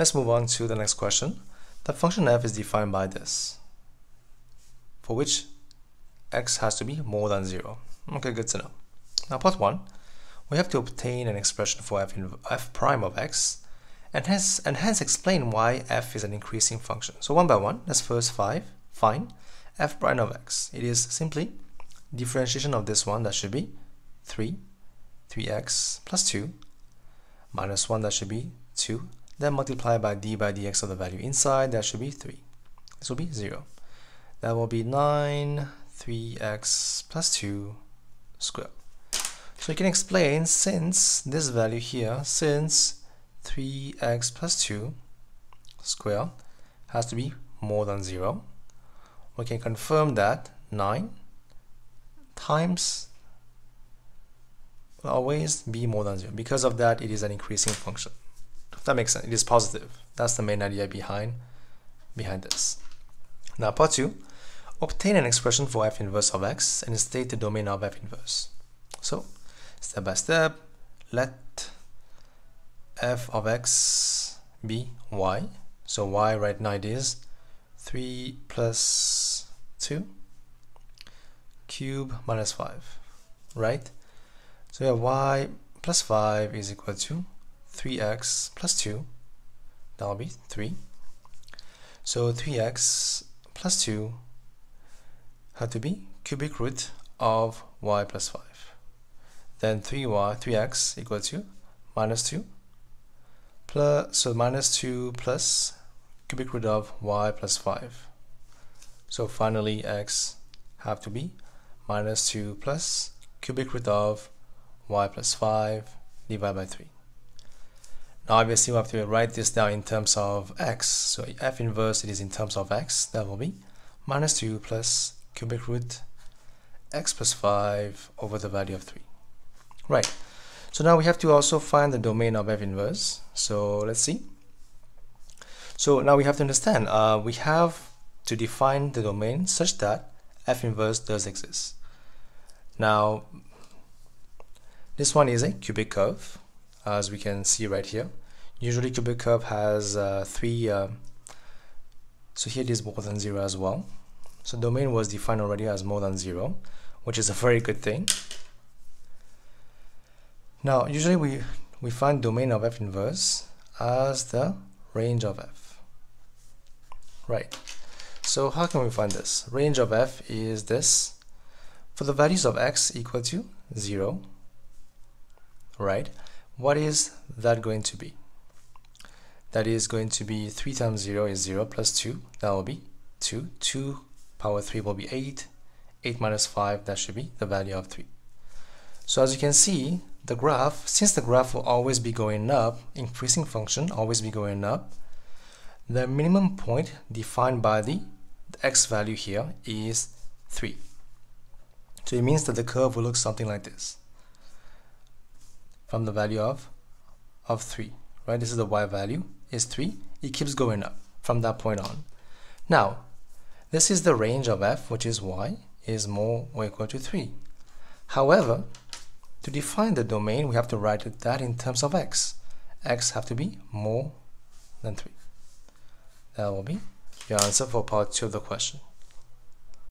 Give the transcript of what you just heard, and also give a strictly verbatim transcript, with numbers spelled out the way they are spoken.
Let's move on to the next question. The function f is defined by this, for which x has to be more than zero. Okay, good to know. Now part one, we have to obtain an expression for f, in f prime of x, and hence, and hence explain why f is an increasing function. So one by one, let's first five, find f prime of x. It is simply differentiation of this one, that should be three, three x plus two, minus one, that should be two, then multiply by d by dx of the value inside, that should be three. This will be zero. That will be nine, three x plus two squared. So you can explain, since this value here, since three x plus two squared has to be more than zero, we can confirm that nine times will always be more than zero. Because of that, it is an increasing function. If that makes sense, it is positive. That's the main idea behind behind this. Now part two, obtain an expression for f inverse of x and state the domain of f inverse. So step by step, let f of x be y. So y right now it is three plus two cube minus five, right? So we have y plus five is equal to three x plus two, that will be three. So three x plus two had to be cubic root of y plus five. Then three y, three x equal to minus two, plus, so minus two plus cubic root of y plus five. So finally x have to be minus two plus cubic root of y plus five divided by three. Now obviously we have to write this down in terms of x, so f inverse it is in terms of x, that will be minus two plus cubic root x plus five over the value of three. Right, so now we have to also find the domain of f inverse, so let's see. So now we have to understand, uh, we have to define the domain such that f inverse does exist. Now this one is a cubic curve, as we can see right here. Usually cubic curve has uh, three, uh, so here it is more than zero as well. So domain was defined already as more than zero, which is a very good thing. Now usually we, we find domain of f inverse as the range of f. Right, so how can we find this? Range of f is this, for the values of x equal to zero, right? What is that going to be? That is going to be three times zero is zero plus two, that will be two, two power three will be eight, eight minus five, that should be the value of three. So as you can see, the graph, since the graph will always be going up, increasing function always be going up, the minimum point defined by the, the x value here is three. So it means that the curve will look something like this, from the value of of three, right? This is the y value, is three. It keeps going up from that point on. Now, this is the range of f, which is y, is more or equal to three. However, to define the domain, we have to write it that in terms of x. X have to be more than three. That will be your answer for part two of the question.